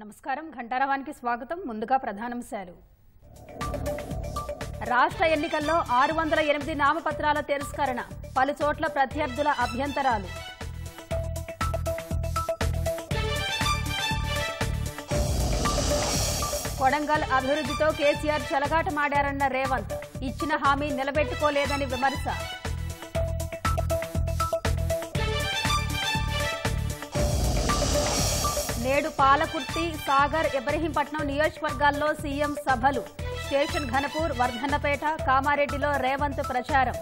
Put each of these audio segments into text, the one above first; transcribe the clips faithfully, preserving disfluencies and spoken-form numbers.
నమస్కారం ఘంటారావానికి స్వాగతం ముందుగా ప్రధానాంశాలు రాష్ట్ర ఎన్నికల్లో ఆరు వందల ఎనిమిది నామపత్రాల తిరస్కరణ పలు చోట్ల ప్రత్యర్థుల అభ్యంతరాలు కొడంగల్ అభివృద్ధితో కేసీఆర్ చలగాటమాడారన్న రేవంత్ ఇచ్చిన హామీ నిలబెట్టుకోలేదని విమర్శ నేడు పాలకుర్తి సాగర్ ఇబ్రహీంపట్నం నియోజకవర్గాల్లో సీఎం సభలు స్టేషన్ ఘనపూర్ వర్ధన్నపేట కామారెడ్డిలో రేవంత్ ప్రచారం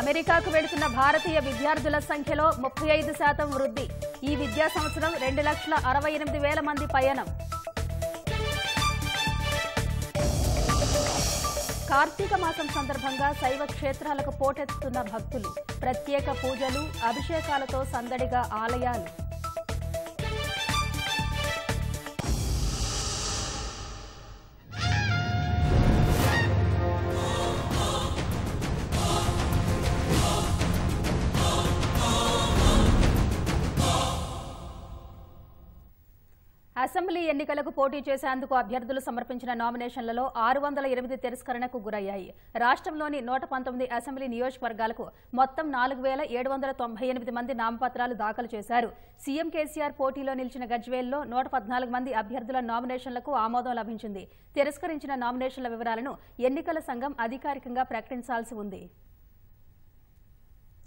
అమెరికాకు వెళ్తున్న భారతీయ విద్యార్థుల సంఖ్యలో ముప్పై ఐదు శాతం వృద్ధి ఈ విద్యా సంవత్సరం రెండు లక్షల అరవై ఎనిమిది వేల మంది పయనం కార్తీక మాసం సందర్భంగా శైవ క్షేత్రాలకు పోటెత్తుతున్న భక్తులు ప్రత్యేక పూజలు అభిషేకాలతో సందడిగా ఆలయాలు అసెంబ్లీ ఎన్నికలకు పోటీ చేసేందుకు అభ్యర్థులు సమర్పించిన నామినేషన్లలో ఆరు వందల ఎనిమిది తిరస్కరణకు గురయ్యాయి రాష్ట్రంలోని నూట పంతొమ్మిది అసెంబ్లీ నియోజకవర్గాలకు మొత్తం నాలుగు వేల ఏడు వందల తొంభై ఎనిమిది మంది నామపత్రాలు దాఖలు చేశారు సీఎం కేసీఆర్ పోటీలో నిలిచిన గజ్వేల్లో నూట పద్నాలుగు మంది అభ్యర్థుల నామినేషన్లకు ఆమోదం లభించింది తిరస్కరించిన నామినేషన్ల వివరాలను ఎన్నికల సంఘం అధికారికంగా ప్రకటించాల్సి ఉంది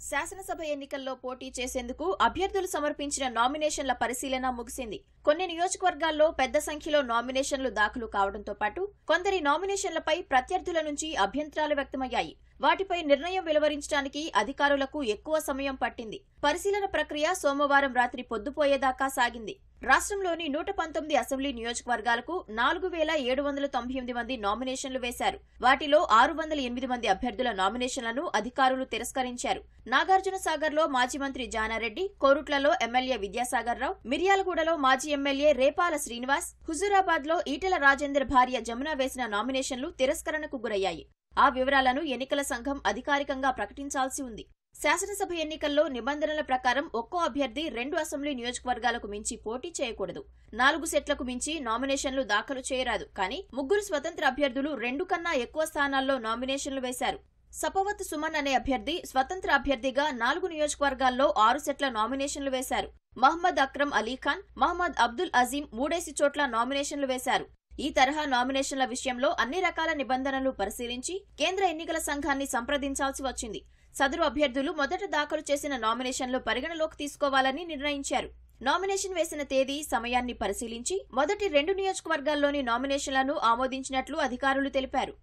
శాసనసభ ఎన్నికల్లో పోటీ చేసేందుకు అభ్యర్థులు సమర్పించిన నామినేషన్ల పరిశీలన ముగిసింది కొన్ని నియోజకవర్గాల్లో పెద్ద సంఖ్యలో నామినేషన్లు దాఖలు కావడంతో పాటు కొందరి నామినేషన్లపై ప్రత్యర్థుల నుంచి అభ్యంతరాలు వ్యక్తమయ్యాయి వాటిపై నిర్ణయం వెలువరించడానికి అధికారులకు ఎక్కువ సమయం పట్టింది పరిశీలన ప్రక్రియ సోమవారం రాత్రి పొద్దుపోయేదాకా సాగింది రాష్ట్రంలోని నూట పంతొమ్మిది అసెంబ్లీ నియోజకవర్గాలకు నాలుగు వేల ఏడు వందల తొంభై ఎనిమిది మంది నామినేషన్లు వేశారు వాటిలో ఆరు వందల ఎనిమిది మంది అభ్యర్థుల నామినేషన్లను అధికారులు తిరస్కరించారు నాగార్జున సాగర్ లో మాజీ మంత్రి జానారెడ్డి కోరుట్లలో ఎమ్మెల్యే విద్యాసాగర్ రావు మిర్యాలగూడలో మాజీ ఎమ్మెల్యే రేపాల శ్రీనివాస్ హుజూరాబాద్ లో ఈటెల రాజేందర్ భార్య జమున వేసిన నామినేషన్లు తిరస్కరణకు గురయ్యాయి ఆ వివరాలను ఎన్నికల సంఘం అధికారికంగా ప్రకటించాల్సి ఉంది శాసనసభ ఎన్నికల్లో నిబంధనల ప్రకారం ఒక్కో అభ్యర్థి రెండు అసెంబ్లీ నియోజకవర్గాలకు మించి పోటీ చేయకూడదు నాలుగు సెట్లకు మించి నామినేషన్లు దాఖలు చేయరాదు కానీ ముగ్గురు స్వతంత్ర అభ్యర్థులు రెండు కన్నా ఎక్కువ స్థానాల్లో నామినేషన్లు వేశారు సపవత్ సుమన్ అనే అభ్యర్థి స్వతంత్ర అభ్యర్థిగా నాలుగు నియోజకవర్గాల్లో ఆరు సెట్ల నామినేషన్లు వేశారు మహ్మద్ అక్రమ్ అలీఖాన్ మహ్మద్ అబ్దుల్ అజీం మూడేసి చోట్ల నామినేషన్లు వేశారు ఈ తరహా నామినేషన్ల విషయంలో అన్ని రకాల నిబంధనలు పరిశీలించి కేంద్ర ఎన్నికల సంఘాన్ని సంప్రదించాల్సి వచ్చింది సదరు అభ్యర్థులు మొదట దాఖలు చేసిన నామినేషన్లు పరిగణలోకి తీసుకోవాలని నిర్ణయించారు నామినేషన్ వేసిన తేదీ సమయాన్ని పరిశీలించి మొదటి రెండు నియోజకవర్గాల్లోని నామినేషన్లను ఆమోదించినట్లు అధికారులు తెలిపారు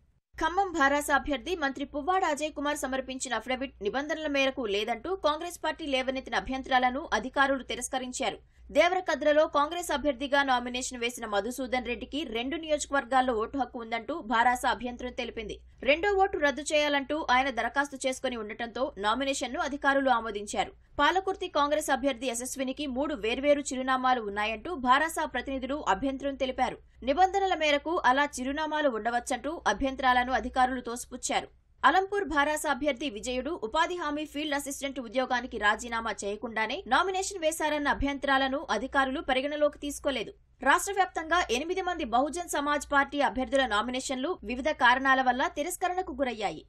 ఖమ్మం భారాస అభ్యర్థి మంత్రి పువ్వాడ అజయ్ కుమార్ సమర్పించిన అఫిడవిట్ నిబంధనల మేరకు లేదంటూ కాంగ్రెస్ పార్టీ లేవనెత్తిన అభ్యంతరాలను అధికారులు తిరస్కరించారు దేవరకద్రలో కాంగ్రెస్ అభ్యర్థిగా నామినేషన్ వేసిన మధుసూదన్ రెడ్డికి రెండు నియోజకవర్గాల్లో ఓటు హక్కు ఉందంటూ భారాస అభ్యంతరం తెలిపింది రెండో ఓటు రద్దు చేయాలంటూ ఆయన దరఖాస్తు చేసుకుని ఉండటంతో నామినేషన్ను అధికారులు ఆమోదించారు పాలకుర్తి కాంగ్రెస్ అభ్యర్థి యశస్వినికి మూడు వేర్వేరు చిరునామాలు ఉన్నాయంటూ భారాస ప్రతినిధులు అభ్యంతరం తెలిపారు నిబంధనల మేరకు అలా చిరునామాలు ఉండవచ్చంటూ అభ్యంతరాలను అధికారులు తోసిపుచ్చారు అలంపూర్ భారాస అభ్యర్థి విజయుడు ఉపాధి హామీ ఫీల్డ్ అసిస్టెంట్ ఉద్యోగానికి రాజీనామా చేయకుండానే నామినేషన్ వేశారన్న అభ్యంతరాలను అధికారులు పరిగణలోకి తీసుకోలేదు రాష్ట్ర వ్యాప్తంగా ఎనిమిది మంది బహుజన్ సమాజ్ పార్టీ అభ్యర్థుల నామినేషన్లు వివిధ కారణాల వల్ల తిరస్కరణకు గురయ్యాయి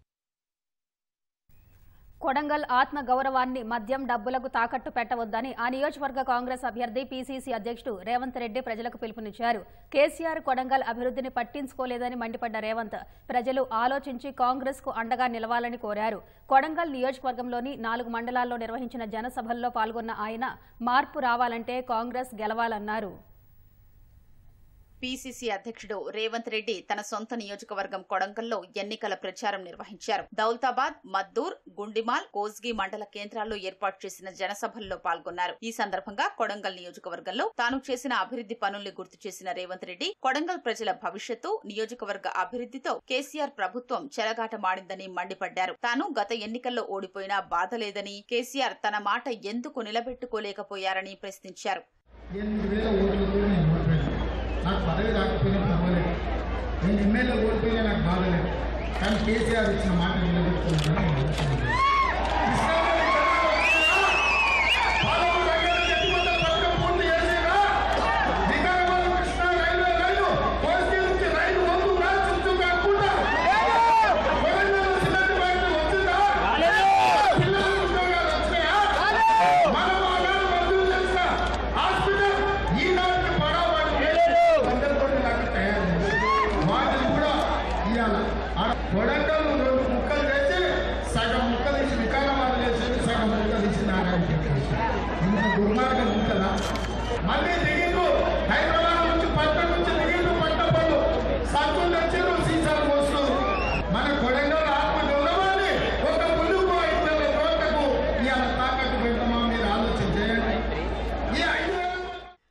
కొడంగల్ ఆత్మ గౌరవాన్ని మద్యం డబ్బులకు తాకట్టు పెట్టవద్దని ఆ నియోజకవర్గ కాంగ్రెస్ అభ్యర్థి పీసీసీ అధ్యక్షుడు రేవంత్ రెడ్డి ప్రజలకు పిలుపునిచ్చారు కేసీఆర్ కొడంగల్ అభివృద్ధిని పట్టించుకోలేదని మండిపడ్డ రేవంత్ ప్రజలు ఆలోచించి కాంగ్రెస్ కు అండగా నిలవాలని కోరారు కొడంగల్ నియోజకవర్గంలోని నాలుగు మండలాల్లో నిర్వహించిన జనసభల్లో పాల్గొన్న ఆయన మార్పు రావాలంటే కాంగ్రెస్ గెలవాలన్నారు పీసీసీ అధ్యక్షుడు రేవంత్ రెడ్డి తన సొంత నియోజకవర్గం కొడంగల్లో ఎన్నికల ప్రచారం నిర్వహించారు దౌలతాబాద్ మద్దూర్ గుండిమాల్ కోస్గి మండల కేంద్రాల్లో ఏర్పాటు చేసిన జనసభల్లో పాల్గొన్నారు ఈ సందర్భంగా కొడంగల్ నియోజకవర్గంలో తాను చేసిన అభివృద్ది పనుల్ని గుర్తు చేసిన రేవంత్ రెడ్డి కొడంగల్ ప్రజల భవిష్యత్తు నియోజకవర్గ అభివృద్దితో కేసీఆర్ ప్రభుత్వం చెలగాటమాడిందని మండిపడ్డారు తాను గత ఎన్నికల్లో ఓడిపోయినా బాధ లేదని కేసీఆర్ తన మాట ఎందుకు నిలబెట్టుకోలేకపోయారని ప్రశ్నించారు నాకు పదవి రాకపోయినా పర్వాలేదు నేను ఎమ్మెల్యే ఓడిపోయినా నాకు బాధ లేదు కానీ కేసీఆర్ ఇచ్చిన మాట నిలబెట్టుకుంటాను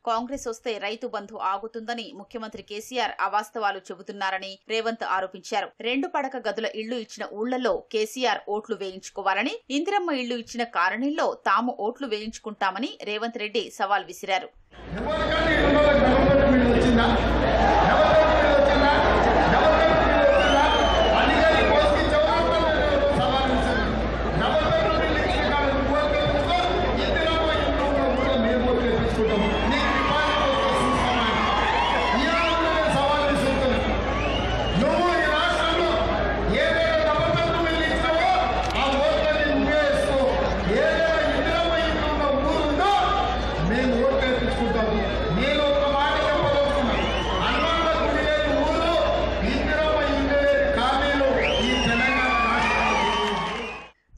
కాంగ్రెస్ వస్తే రైతు బంధు ఆగుతుందని ముఖ్యమంత్రి కేసీఆర్ అవాస్తవాలు చెబుతున్నారని రేవంత్ ఆరోపించారు. రెండు పడక గదుల ఇళ్లు ఇచ్చిన ఊళ్లలో కేసీఆర్ ఓట్లు వేయించుకోవాలని, ఇందిరమ్మ ఇళ్లు ఇచ్చిన కారణంలో తాము ఓట్లు వేయించుకుంటామని రేవంత్ రెడ్డి సవాల్ విసిరారు.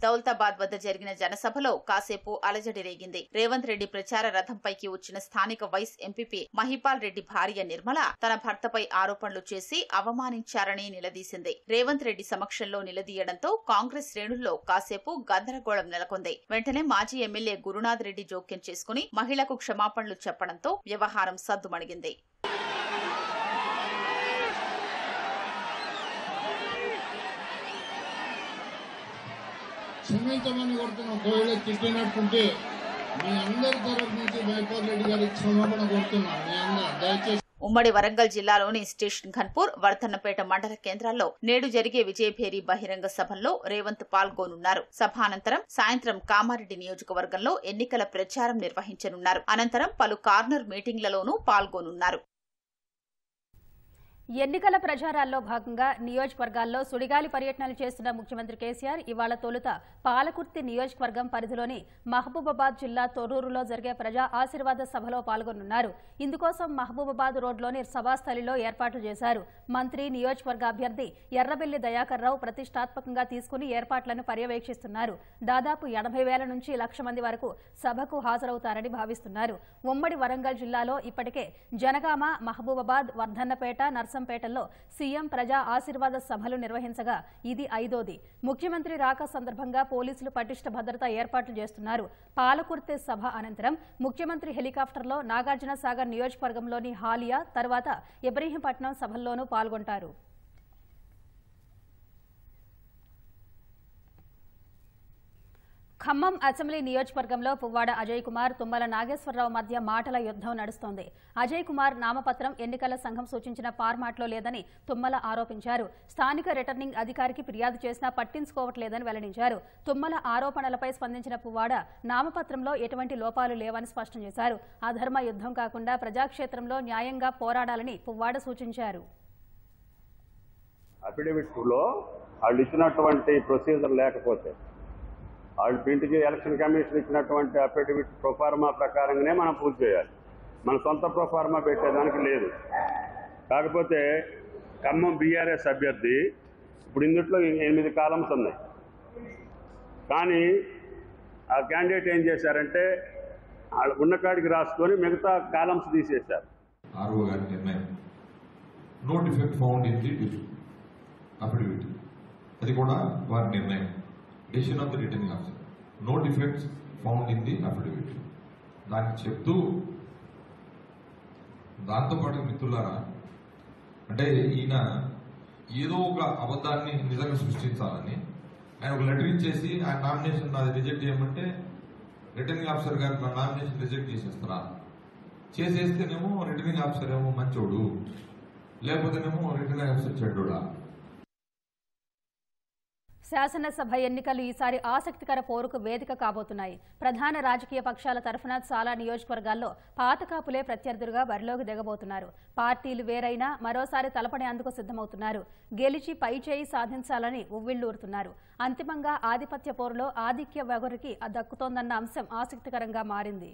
దౌలతాబాద్ వద్ద జరిగిన జనసభలో కాసేపు అలజడి రేగింది. రేవంత్ రెడ్డి ప్రచార రథంపైకి వచ్చిన స్థానిక వైస్ ఎంపీపీ మహిపాల్ రెడ్డి భార్య నిర్మల తన భర్తపై ఆరోపణలు చేసి అవమానించారని నిలదీసింది. రేవంత్ రెడ్డి సమక్షంలో నిలదీయడంతో కాంగ్రెస్ శ్రేణుల్లో కాసేపు గందరగోళం నెలకొంది. వెంటనే మాజీ ఎమ్మెల్యే గురునాథ్ రెడ్డి జోక్యం చేసుకుని మహిళకు క్షమాపణలు చెప్పడంతో వ్యవహారం సద్దుమణిగింది. క్షమించమని కోరుతున్నాం. ఒకవేళ తిట్టినట్టుంటే మీ అందరి తరఫు నుంచి మహిపాల్ రెడ్డి గారి క్షమాపణ కోరుతున్నాం. మీ అందరూ దయచేసి ఉమ్మడి వరంగల్ జిల్లాలోని స్టేషన్ ఘన్పూర్, వర్ధన్నపేట మండల కేంద్రాల్లో నేడు జరిగే విజయభేరి బహిరంగ సభల్లో రేవంత్ పాల్గొనున్నారు. సభానంతరం సాయంత్రం కామారెడ్డి నియోజకవర్గంలో ఎన్నికల ప్రచారం నిర్వహించనున్నారు. అనంతరం పలు కార్నర్ మీటింగ్లలోనూ పాల్గొనున్నారు. ఎన్నికల ప్రచారాల్లో భాగంగా నియోజకవర్గాల్లో సుడిగాలి పర్యటనలు చేస్తున్న ముఖ్యమంత్రి కేసీఆర్ ఇవాళ తొలుత పాలకుర్తి నియోజకవర్గం పరిధిలోని మహబూబాబాద్ జిల్లా తొర్రూరులో జరిగే ప్రజా ఆశీర్వాద సభలో పాల్గొనున్నారు. ఇందుకోసం మహబూబాబాద్ రోడ్లోని సభాస్థలిలో ఏర్పాటు చేశారు. మంత్రి, నియోజకవర్గ అభ్యర్థి ఎర్రబెల్లి దయాకర్ రావు ప్రతిష్టాత్మకంగా తీసుకుని ఏర్పాట్లను పర్యవేక్షిస్తున్నారు. దాదాపు ఎనభై వేల నుంచి లక్ష మంది వరకు సభకు హాజరవుతారని భావిస్తున్నారు. ఉమ్మడి వరంగల్ జిల్లాలో ఇప్పటికే జనగామ, మహబూబాబాద్, వర్ధన్నపేట, నర్సంపేటలో సీఎం ప్రజా ఆశీర్వాద సభలు నిర్వహించగా ఇది ఐదోది. ముఖ్యమంత్రి రాక సందర్భంగా పోలీసులు పటిష్ట భద్రత ఏర్పాట్లు చేస్తున్నారు. పాలకుర్తి సభ అనంతరం ముఖ్యమంత్రి హెలికాప్టర్లో నాగార్జున సాగర్ నియోజకవర్గంలోని హాలియా, తర్వాత ఇబ్రహీంపట్నం సభల్లోనూ పాల్గొంటారు. ఖమ్మం అసెంబ్లీ నియోజకవర్గంలో పువ్వాడ అజయ్ కుమార్, తుమ్మల నాగేశ్వరరావు మధ్య మాటల యుద్ధం నడుస్తోంది. అజయ్ కుమార్ నామపత్రం ఎన్నికల సంఘం సూచించిన ఫార్మాట్లో లేదని తుమ్మల ఆరోపించారు. స్థానిక రిటర్నింగ్ అధికారికి ఫిర్యాదు చేసినా పట్టించుకోవట్లేదని వెల్లడించారు. తుమ్మల ఆరోపణలపై స్పందించిన పువ్వాడ నామపత్రంలో ఎటువంటి లోపాలు లేవని స్పష్టం చేశారు. అధర్మ యుద్ధం కాకుండా ప్రజాక్షేత్రంలో న్యాయంగా పోరాడాలని పువ్వాడ సూచించారు. వాళ్ళు ప్రింట్కి ఎలక్షన్ కమిషన్ ఇచ్చినటువంటి అఫిడవిట్ ప్రొఫార్మా ప్రకారంగానే మనం పూజ చేయాలి. మన సొంత ప్రొఫార్మా పెట్టేదానికి లేదు. కాకపోతే ఖమ్మం బీఆర్ఎస్ అభ్యర్థి ఇప్పుడు ఇందుట్లో ఎనిమిది కాలమ్స్ ఉన్నాయి. కానీ ఆ క్యాండిడేట్ ఏం చేశారంటే వాళ్ళు ఉన్నకాడికి రాసుకొని మిగతా కాలమ్స్ తీసేశారు. అది కూడా వారి నిర్ణయం. Decision of the returning officer. No defects found in the affidavit. దానికి చెప్తూ దాంతోపాటు మిత్రులారా, అంటే ఈయన ఏదో ఒక అబద్ధాన్ని నిజంగా సృష్టించాలని ఆయన ఒక లెటర్ ఇచ్చేసి ఆయన నామినేషన్ నాది రిజెక్ట్ చేయమంటే రిటర్నింగ్ ఆఫీసర్ గారు నా నామినేషన్ రిజెక్ట్ చేసేస్తారా, చేసేస్తేనేమో రిటర్నింగ్ ఆఫీసర్ ఏమో మంచోడు, లేకపోతేనేమో రిటర్నింగ్ ఆఫీసర్ చెడ్డోడా. శాసనసభ ఎన్నికలు ఈసారి ఆసక్తికర పోరుకు వేదిక కాబోతున్నాయి. ప్రధాన రాజకీయ పక్షాల తరఫున చాలా నియోజకవర్గాల్లో పాతకాపులే ప్రత్యర్థులుగా బరిలోకి దిగబోతున్నారు. పార్టీలు వేరైనా మరోసారి తలపడేందుకు సిద్ధమవుతున్నారు. గెలిచి పైచేయి సాధించాలని ఉవ్విళ్లూరుతున్నారు. అంతిమంగా ఆధిపత్య పోరులో ఆధిక్య వగరికి దక్కుతోందన్న అంశం ఆసక్తికరంగా మారింది.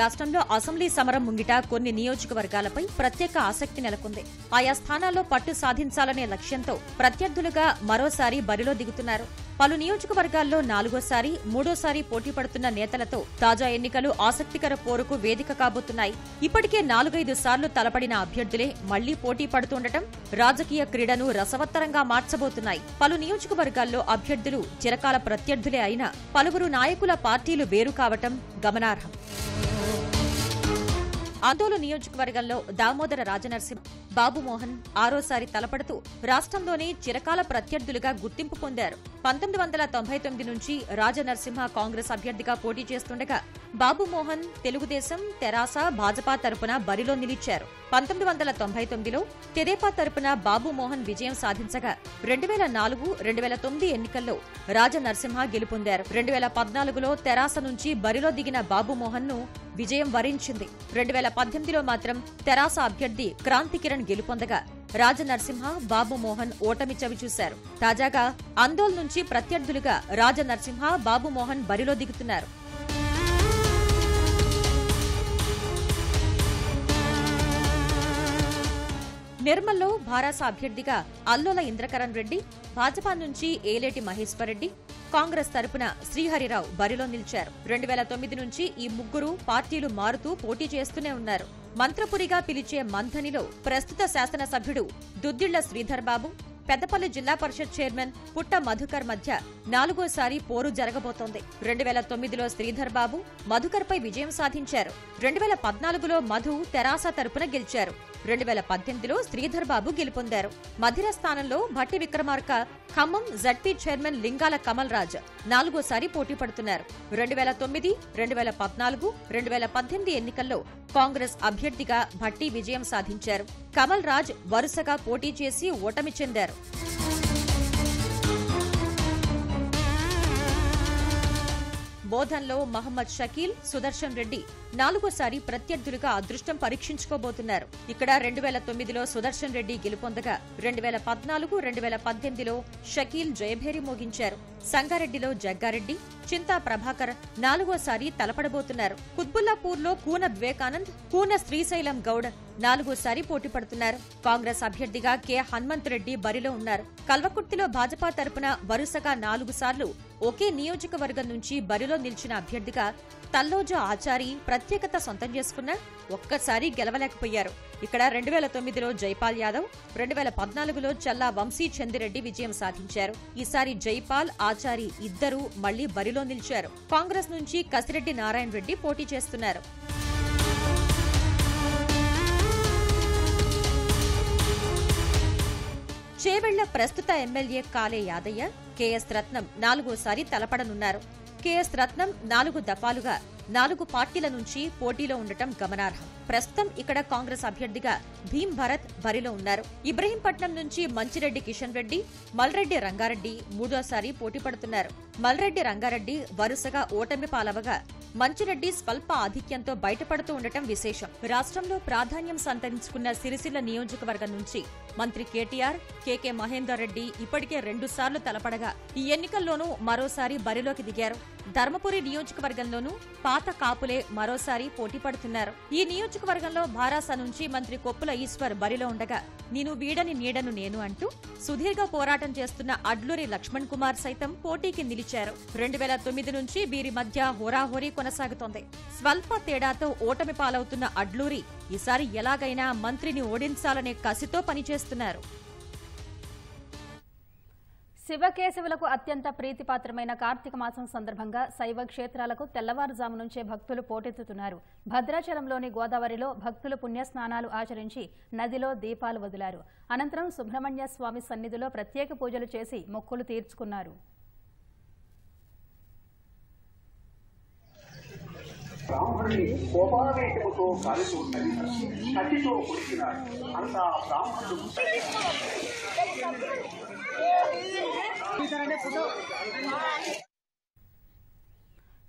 రాష్ట్రంలో అసెంబ్లీ సమరం ముంగిట కొన్ని నియోజకవర్గాలపై ప్రత్యేక ఆసక్తి నెలకొంది. ఆయా స్థానాల్లో పట్టు సాధించాలనే లక్ష్యంతో ప్రత్యర్థులుగా మరోసారి బరిలో దిగుతున్నారు. పలు నియోజకవర్గాల్లో నాలుగోసారి మూడోసారి పోటీ పడుతున్న నేతలతో తాజా ఎన్నికలు ఆసక్తికర పోరుకు వేదిక కాబోతున్నాయి. ఇప్పటికే నాలుగైదు సార్లు తలపడిన అభ్యర్థులే మళ్లీ పోటీ పడుతుండటం రాజకీయ క్రీడను రసవత్తరంగా మార్చబోతున్నాయి. పలు నియోజకవర్గాల్లో అభ్యర్థులు చిరకాల ప్రత్యర్థులే అయినా పలువురు నాయకుల పార్టీలు వేరు కావటం గమనార్హం. ఆందోళన నియోజకవర్గంలో దామోదర రాజనరసింహ, బాబుమోహన్ ఆరోసారి తలపడుతూ రాష్ట్రంలోనే చిరకాల ప్రత్యర్థులుగా గుర్తింపు పొందారు. పంతొమ్మిది వందల తొంభై తొమ్మిది నుంచి రాజనరసింహ కాంగ్రెస్ అభ్యర్థిగా పోటీ చేస్తుండగా బాబుమోహన్ తెలుగుదేశం, తెరాస, భాజపా తరపున బరిలో నిలిచారు. పంతొమ్మిది వందల తొంభై తొమ్మిదిలో తెదేపా తరపున బాబుమోహన్ విజయం సాధించగా రెండు వేల నాలుగు రెండు వేల తొమ్మిది ఎన్నికల్లో రాజనరసింహ గెలుపొందారు. రెండు వేల పద్నాలుగులో తెరాస నుంచి బరిలో దిగిన బాబుమోహన్ ను విజయం వరించింది. రెండు వేల పద్దెనిమిదిలో మాత్రం తెరాస అభ్యర్థి క్రాంతి కిరణ్ గెలుపొందగా రాజనరసింహ, బాబుమోహన్ ఓటమి చవిచూశారు. తాజాగా ఆందోళన్ నుంచి ప్రత్యర్థులుగా రాజనరసింహ, బాబుమోహన్ బరిలో దిగుతున్నారు. నిర్మల్లో భారాస అభ్యర్థిగా అల్లోల ఇంద్రకరణ్ రెడ్డి, భాజపా నుంచి ఏలేటి మహేశ్వర్ రెడ్డి, కాంగ్రెస్ తరపున శ్రీహరిరావు బరిలో నిలిచారు. రెండు వేల తొమ్మిది నుంచి ఈ ముగ్గురు పార్టీలు మారుతూ పోటీ చేస్తూనే ఉన్నారు. మంత్రపురిగా పిలిచే మంథనిలో ప్రస్తుత శాసనసభ్యుడు దుద్దిళ్ల శ్రీధర్బాబు, పెద్దపల్లి జిల్లా పరిషత్ చైర్మన్ పుట్ట మధుకర్ మధ్య నాలుగోసారి పోరు జరగబోతోంది. రెండు వేల తొమ్మిదిలో శ్రీధర్బాబు మధుకర్పై విజయం సాధించారు. రెండు వేల పద్నాలుగులో మధు తెరాస తరపున గెలిచారు. రెండు వేల పద్దెనిమిదిలో శ్రీధర్బాబు గెలుపొందారు. మధిర స్థానంలో భట్టి విక్రమార్క, ఖమ్మం జడ్పీ చైర్మన్ లింగాల కమల్ రాజ్ నాలుగోసారి పోటీ పడుతున్నారు. రెండు వేల తొమ్మిది రెండు వేల పద్నాలుగు రెండు వేల పద్దెనిమిది ఎన్నికల్లో కాంగ్రెస్ అభ్యర్థిగా భట్టి విజయం సాధించారు. కమల్ రాజ్ వరుసగా పోటీ చేసి ఓటమి చెందారు. బోధన్లో మహమ్మద్ షకీల్, సుదర్శన్ రెడ్డి నాలుగోసారి ప్రత్యర్థులుగా అదృష్టం పరీక్షించుకోబోతున్నారు. ఇక్కడ రెండు వేల తొమ్మిదిలో సుదర్శన్ రెడ్డి గెలుపొందగా రెండు వేల పద్నాలుగు రెండు వేల పద్దెనిమిదిలో షకీల్ జయభేరి మోగించారు. సంగారెడ్డిలో జగ్గారెడ్డి, చింతా ప్రభాకర్ నాలుగోసారి తలపడబోతున్నారు. కుత్బుల్లాపూర్లో కూన వివేకానంద్, కూన శ్రీశైలం గౌడ్ నాలుగోసారి పోటీ పడుతున్నారు. కాంగ్రెస్ అభ్యర్థిగా కె హనుమంత్ రెడ్డి బరిలో ఉన్నారు. కల్వకుర్తిలో భాజపా తరపున వరుసగా నాలుగు సార్లు ఒకే నియోజకవర్గం నుంచి బరిలో నిలిచిన అభ్యర్థిగా తల్లోజా ఆచారి ప్రత్యేకత సొంతం చేసుకున్నా ఒక్కసారి గెలవలేకపోయారు. ఇక్కడ రెండు వేల తొమ్మిదిలో జైపాల్ యాదవ్, రెండు వేల పద్నాలుగులో చల్లా వంశీ చందిరెడ్డి విజయం సాధించారు. ఈసారి జైపాల్, ఆచారి ఇద్దరూ మళ్లీ బరిలో నిలిచారు. కాంగ్రెస్ నుంచి కసిరెడ్డి నారాయణ రెడ్డి పోటీ చేస్తున్నారు. చేవెళ్ల ప్రస్తుత ఎమ్మెల్యే కాలే యాదయ్య, కెఎస్ రత్నం నాలుగోసారి తలపడనున్నారు. కెఎస్ రత్నం నాలుగు దఫాలుగా నాలుగు పార్టీల నుంచి పోటీలో ఉండటం గమనార్హం. ప్రస్తుతం ఇక్కడ కాంగ్రెస్ అభ్యర్థిగా భీమ్ భరత్ బరిలో ఉన్నారు. ఇబ్రహీంపట్నం నుంచి మంచిరెడ్డి కిషన్ రెడ్డి, మల్రెడ్డి రంగారెడ్డి మూడోసారి పోటీ పడుతున్నారు. మల్రెడ్డి రంగారెడ్డి వరుసగా ఓటమి పాలవగా మంచిరెడ్డి స్వల్ప ఆధిక్యంతో బయటపడుతూ ఉండటం విశేషం. రాష్ట్రంలో ప్రాధాన్యం సంతరించుకున్న సిరిసిల్ల నియోజకవర్గం నుంచి మంత్రి కేటీఆర్, కేకే మహేందర్ రెడ్డి ఇప్పటికే రెండు సార్లు తలపడగా ఈ ఎన్నికల్లోనూ మరోసారి బరిలోకి దిగారు. ధర్మపురి నియోజకవర్గంలోనూ పాత కాపులే మరోసారి పోటీ పడుతున్నారు. ఈ నియోజకవర్గంలో భారాస నుంచి మంత్రి కొప్పుల ఈశ్వర్ బరిలో ఉండగా నేను వీడని నీడను నేను అంటూ సుదీర్ఘ పోరాటం చేస్తున్న అడ్లూరి లక్ష్మణ్ కుమార్ సైతం పోటీకి నిలిచారు. రెండు వేల తొమ్మిది నుంచి వీరి మధ్య హోరాహోరీ కొనసాగుతోంది. స్వల్ప తేడాతో ఓటమి పాలవుతున్న అడ్లూరి ఈసారి ఎలాగైనా మంత్రిని ఓడించాలనే కసితో పనిచేస్తున్నారు. శివకేశవులకు అత్యంత ప్రీతిపాత్రమైన కార్తీక మాసం సందర్భంగా శైవ క్షేత్రాలకు తెల్లవారుజాము నుంచే భక్తులు పోటెత్తుతున్నారు. భద్రాచలంలోని గోదావరిలో భక్తులు పుణ్యస్నానాలు ఆచరించి నదిలో దీపాలు వదిలారు. అనంతరం సుబ్రహ్మణ్య స్వామి సన్నిధిలో ప్రత్యేక పూజలు చేసి మొక్కులు తీర్చుకున్నారు. బ్రాహ్మణుని కోపావేశముతో కాలుతూ ఉన్నది, నదితో కొలిచినాడు. అంతా బ్రాహ్మణుడు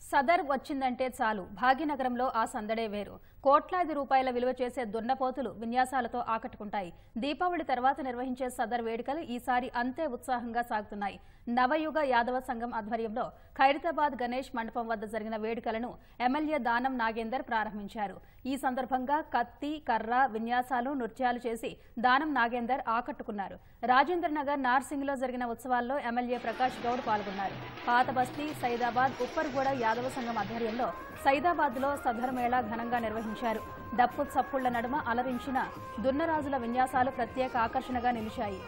సదర్ వచ్చిందంటే చాలు భాగ్యనగరంలో ఆ సందడే వేరు. కోట్లాది రూపాయల విలువ చేసే దొన్నపోతులు విన్యాసాలతో ఆకట్టుకుంటాయి. దీపావళి తర్వాత నిర్వహించే సదర్ వేడుకలు ఈసారి అంతే ఉత్సాహంగా సాగుతున్నాయి. నవయుగ యాదవ సంఘం ఆధ్వర్యంలో ఖైరతాబాద్ గణేష్ మండపం వద్ద జరిగిన వేడుకలను ఎమ్మెల్యే దానం నాగేందర్ ప్రారంభించారు. ఈ సందర్భంగా కత్తి, కర్ర, విన్యాసాలు, నృత్యాలు చేసి దానం నాగేందర్ ఆకట్టుకున్నారు. రాజేంద్రనగర్ నార్సింగ్లో జరిగిన ఉత్సవాల్లో ఎమ్మెల్యే ప్రకాష్ గౌడ్ పాల్గొన్నారు. పాతబస్తీ, సైదాబాద్, ఉప్పర్గూడ యాదవ సంఘం ఆధ్వర్యంలో సైదాబాద్లో సదర్ మేళా ఘనంగా నిర్వహించారు. డప్పు చప్పుళ్ల నడుమ అలరించిన దున్నరాజుల విన్యాసాలు ప్రత్యేక ఆకర్షణగా నిలిచాయి.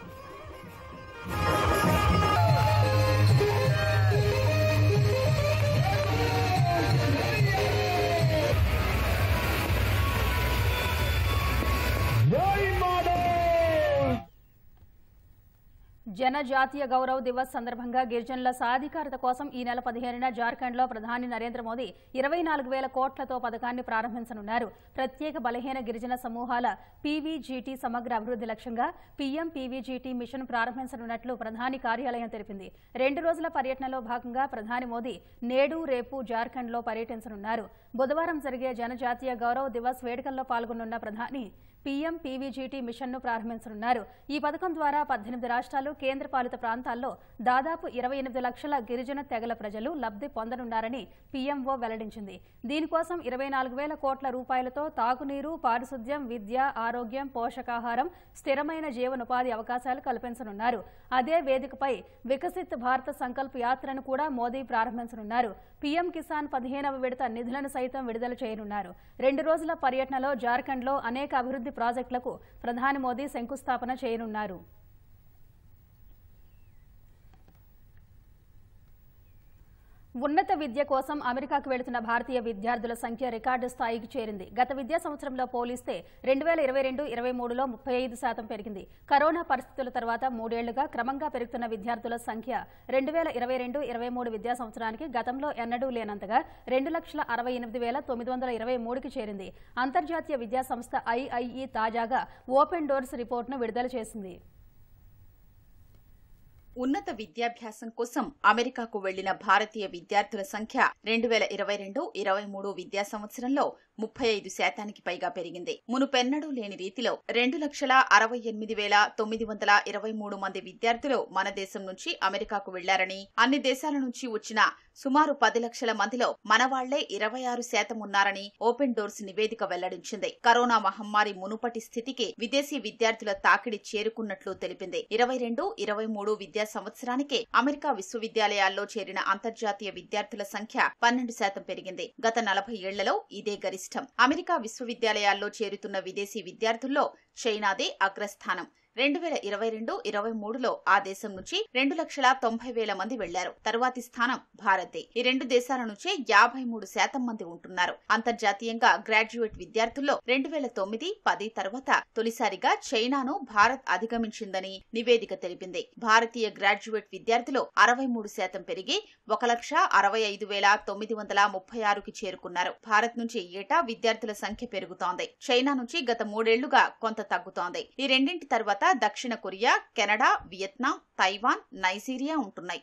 జనజాతీయ గౌరవ దివస్ సందర్భంగా గిరిజనుల సాధికారత కోసం ఈ నెల పదిహేనున జార్ఖండ్లో ప్రధాని నరేంద్ర మోదీ ఇరవై నాలుగు వేల కోట్లతో పథకాన్ని ప్రారంభించనున్నారు. ప్రత్యేక బలహీన గిరిజన సమూహాల పీవీజీటీ సమగ్ర అభివృద్ధి లక్ష్యంగా పీఎం పీవీజీటీ మిషన్ ప్రారంభించనున్నట్లు ప్రధాని కార్యాలయం తెలిపింది. రెండు రోజుల పర్యటనలో భాగంగా ప్రధాని మోదీ నేడు, రేపు జార్ఖండ్లో పర్యటించనున్నారు. బుధవారం జరిగే జనజాతీయ గౌరవ దివస్ వేడుకల్లో పాల్గొనున్న ప్రధాని పీఎం పీవీజీటీ మిషన్ను ప్రారంభించనున్నారు. ఈ పథకం ద్వారా పద్దెనిమిది రాష్ట్రాలు, కేంద్రపాలిత ప్రాంతాల్లో దాదాపు ఇరవై ఎనిమిది లక్షల గిరిజన తెగల ప్రజలు లబ్ది పొందనున్నారని పీఎంఓ వెల్లడించింది. దీనికోసం ఇరవై నాలుగు వేల కోట్ల రూపాయలతో తాగునీరు, పారిశుద్ధ్యం, విద్య, ఆరోగ్యం, పోషకాహారం, స్థిరమైన జీవనోపాధి అవకాశాలు కల్పించనున్నారు. అదే వేదికపై వికసిత్ భారత సంకల్ప యాత్రను కూడా మోదీ ప్రారంభించనున్నారు. పీఎం కిసాన్ పదిహేనవ విడత నిధులను సైతం విడుదల చేయనున్నారు. రెండు రోజుల పర్యటనలో జార్ఖండ్లో అనేక అభివృద్ధి ప్రాజెక్టులకు ప్రధాని మోదీ శంకుస్థాపన చేయనున్నారు. ఉన్నత విద్య కోసం అమెరికాకు వెళుతున్న భారతీయ విద్యార్థుల సంఖ్య రికార్డు స్థాయికి చేరింది. గత విద్యా సంవత్సరంలో పోలిస్తే రెండు వేల ఇరవై రెండు ఇరవై మూడులో ముప్పై ఐదు శాతం పెరిగింది. కరోనా పరిస్థితుల తర్వాత మూడేళ్లుగా క్రమంగా పెరుగుతున్న విద్యార్థుల సంఖ్య రెండు వేల ఇరవై రెండు ఇరవై మూడు విద్యా సంవత్సరానికి గతంలో ఎన్నడూ లేనంతగా రెండు లక్షల అరవై ఎనిమిది వేల తొమ్మిది వందల ఇరవై మూడుకి చేరింది. అంతర్జాతీయ విద్యా సంస్థ ఐఐఈ తాజాగా ఓపెన్ డోర్స్ రిపోర్టును విడుదల చేసింది. ఉన్నత విద్యాభ్యాసం కోసం అమెరికాకు వెళ్లిన భారతీయ విద్యార్థుల సంఖ్య రెండు వేల ఇరవై రెండు ఇరవై మూడు విద్యా సంవత్సరంలో ముప్పై ఐదు శాతానికి పైగా పెరిగింది. మునుపెన్నడూ లేని రీతిలో రెండు లక్షల అరవై ఎనిమిది వేల తొమ్మిది వందల ఇరవై మూడు మంది విద్యార్థులు మన దేశం నుంచి అమెరికాకు వెళ్లారని, అన్ని దేశాల నుంచి వచ్చిన సుమారు పది లక్షల మందిలో మనవాళ్లే ఇరవై ఆరు శాతం ఉన్నారని ఓపెన్ డోర్స్ నివేదిక వెల్లడించింది. కరోనా మహమ్మారి మునుపటి స్థితికి విదేశీ విద్యార్థుల తాకిడి చేరుకున్నట్లు తెలిపింది. ఇరవై రెండు ఇరవై మూడు విద్యా సంవత్సరానికి అమెరికా విశ్వవిద్యాలయాల్లో చేరిన అంతర్జాతీయ విద్యార్థుల సంఖ్య పన్నెండు శాతం పెరిగింది. గత నలభై ఏళ్లలో ఇదే గరిష్టం. అమెరికా విశ్వవిద్యాలయాల్లో చేరుతున్న విదేశీ విద్యార్థుల్లో చైనాదే అగ్రస్థానం. రెండు వేల ఇరవై రెండు ఇరవై మూడులో ఆ దేశం నుంచి రెండు లక్షల తొంభై వేల మంది వెళ్లారు. తర్వాతి స్థానం భారతే. ఈ రెండు దేశాల నుంచే యాభై మూడు శాతం మంది ఉంటున్నారు. అంతర్జాతీయంగా గ్రాడ్యుయేట్ విద్యార్థుల్లో రెండు వేల తొమ్మిది పది తర్వాత తొలిసారిగా చైనాను భారత్ అధిగమించిందని నివేదిక తెలిపింది. భారతీయ గ్రాడ్యుయేట్ విద్యార్థులు అరవై మూడు శాతం పెరిగి ఒక లక్ష అరవై ఐదు వేల తొమ్మిది వందల ముప్పై ఆరుకి చేరుకున్నారు. భారత్ నుంచి ఏటా విద్యార్థుల సంఖ్య పెరుగుతోంది. చైనా నుంచి గత మూడేళ్లుగా కొంత తగ్గుతోంది. ఈ రెండింటి తర్వాత దక్షిణ Korea, Canada, Vietnam, Taiwan, Nigeria ఉంటున్నాయి.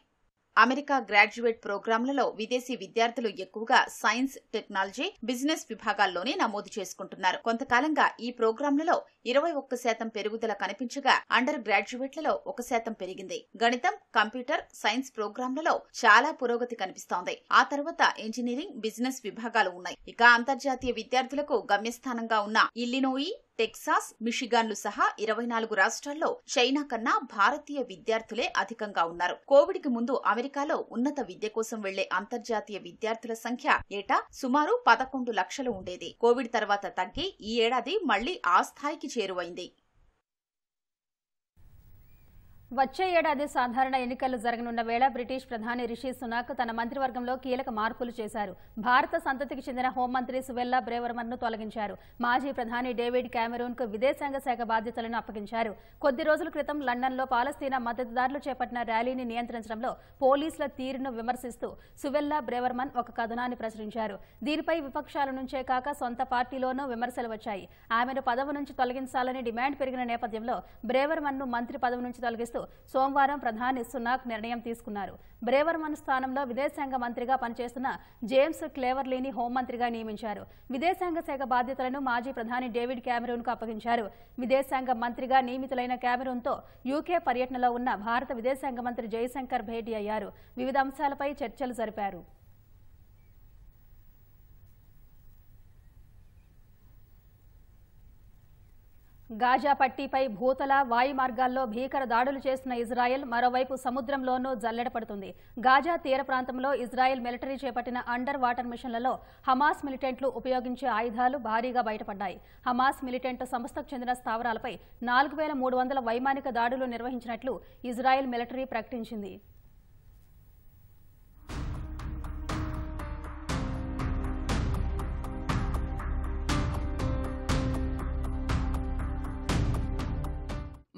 అమెరికా గ్రాడ్యుయేట్ ప్రోగ్రాంలలో విదేశీ విద్యార్థులు ఎక్కువగా సైన్స్, టెక్నాలజీ, బిజినెస్ విభాగాల్లోనే నమోదు చేసుకుంటున్నారు. కొంతకాలంగా ఈ ప్రోగ్రాంలలో ఇరవై ఒక్క శాతం పెరుగుదల కనిపించగా అండర్ గ్రాడ్యుయేట్లలో ఒక శాతం పెరిగింది. గణితం, కంప్యూటర్ సైన్స్ ప్రోగ్రాంలలో చాలా పురోగతి కనిపిస్తోంది. ఆ తర్వాత ఇంజనీరింగ్, బిజినెస్ విభాగాలు ఉన్నాయి. ఇక అంతర్జాతీయ విద్యార్థులకు గమ్యస్థానంగా ఉన్న ఇల్లినోయి, టెక్సాస్, మిషిగాన్లు సహా ఇరవై నాలుగు రాష్ట్రాల్లో చైనా కన్నా భారతీయ విద్యార్థులే అధికంగా ఉన్నారు. కోవిడ్ కి ముందు అమెరికాలో ఉన్నత విద్య కోసం వెళ్లే అంతర్జాతీయ విద్యార్థుల సంఖ్య ఏటా సుమారు పదకొండు లక్షలు ఉండేది. కోవిడ్ తర్వాత తగ్గి ఈ ఏడాది మళ్లీ ఆ స్థాయికి చేరువైంది. వచ్చే ఏడాది సాధారణ ఎన్నికలు జరగనున్న వేళ బ్రిటిష్ ప్రధాని రిషి సునాక్ తన మంత్రివర్గంలో కీలక మార్పులు చేశారు. భారత సంతతికి చెందిన హోంమంత్రి సువెల్లా బ్రేవర్మన్ను తొలగించారు. మాజీ ప్రధాని డేవిడ్ క్యామెరూన్కు విదేశాంగ శాఖ బాధ్యతలను అప్పగించారు. కొద్ది రోజుల క్రితం లండన్లో పాలస్తీనా మద్దతుదారులు చేపట్టిన ర్యాలీని నియంత్రించడంలో పోలీసుల తీరును విమర్శిస్తూ సువెల్లా బ్రేవర్మన్ ఒక కథనాన్ని ప్రచురించారు. దీనిపై విపక్షాల నుంచే కాక సొంత పార్టీలోనూ విమర్శలు వచ్చాయి. ఆమెను పదవి నుంచి తొలగించాలని డిమాండ్ పెరిగిన నేపథ్యంలో బ్రేవర్మన్ను మంత్రి పదవి నుంచి తొలగిస్తూ మేరకు సోమవారం ప్రధాని సునాక్ నిర్ణయం తీసుకున్నారు. బ్రేవర్మన్ స్థానంలో విదేశాంగ మంత్రిగా పనిచేస్తున్న జేమ్స్ క్లేవర్లీని హోంమంత్రిగా నియమించారు. విదేశాంగ శాఖ బాధ్యతలను మాజీ ప్రధాని డేవిడ్ క్యామెరూన్కు అప్పగించారు. విదేశాంగ మంత్రిగా నియమితులైన క్యామెరూన్తో యూకే పర్యటనలో ఉన్న భారత విదేశాంగ మంత్రి జయశంకర్ భేటీ అయ్యారు. వివిధ అంశాలపై చర్చలు జరిపారు. గాజా పట్టీపై భూతల వాయు మార్గాల్లో భీకర దాడులు చేసిన ఇజ్రాయెల్ మరోవైపు సముద్రంలోనూ జల్లెడ పడుతుంది. గాజా తీర ప్రాంతంలో ఇజ్రాయెల్ మిలిటరీ చేపట్టిన అండర్ వాటర్ మిషన్లలో హమాస్ మిలిటెంట్లు ఉపయోగించే ఆయుధాలు భారీగా బయటపడ్డాయి. హమాస్ మిలిటెంట్ సంస్థకు చెందిన స్థావరాలపై నాలుగు వేల మూడు వందల వైమానిక దాడులు నిర్వహించినట్లు ఇజ్రాయెల్ మిలిటరీ ప్రకటించింది.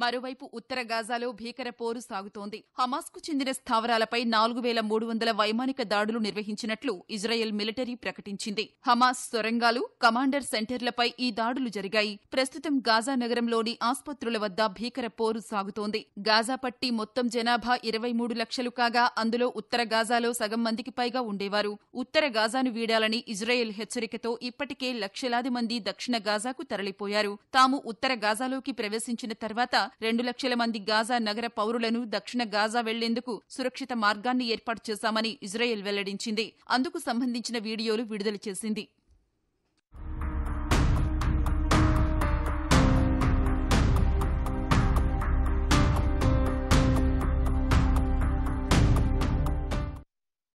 మరోవైపు ఉత్తర గాజాలో భీకర పోరు సాగుతోంది. హమాస్ కు చెందిన స్థావరాలపై నాలుగు వేల మూడు వందల వైమానిక దాడులు నిర్వహించినట్లు ఇజ్రాయెల్ మిలిటరీ ప్రకటించింది. హమాస్ సొరంగాలు, కమాండర్ సెంటర్లపై ఈ దాడులు జరిగాయి. ప్రస్తుతం గాజా నగరంలోని ఆసుపత్రుల వద్ద భీకర పోరు సాగుతోంది. గాజా పట్టి మొత్తం జనాభా ఇరవై మూడు లక్షలు కాగా అందులో ఉత్తర గాజాలో సగం మందికి పైగా ఉండేవారు. ఉత్తర గాజాను వీడాలని ఇజ్రాయెల్ హెచ్చరికతో ఇప్పటికే లక్షలాది మంది దక్షిణ గాజాకు తరలిపోయారు. తాము ఉత్తర గాజాలోకి ప్రవేశించిన తర్వాత రెండు లక్షల మంది గాజా నగర పౌరులను దక్షిణ గాజా వెళ్లేందుకు సురక్షిత మార్గాన్ని ఏర్పాటు చేశామని ఇజ్రాయెల్ వెల్లడించింది. అందుకు సంబంధించిన వీడియోలు విడుదల చేసింది.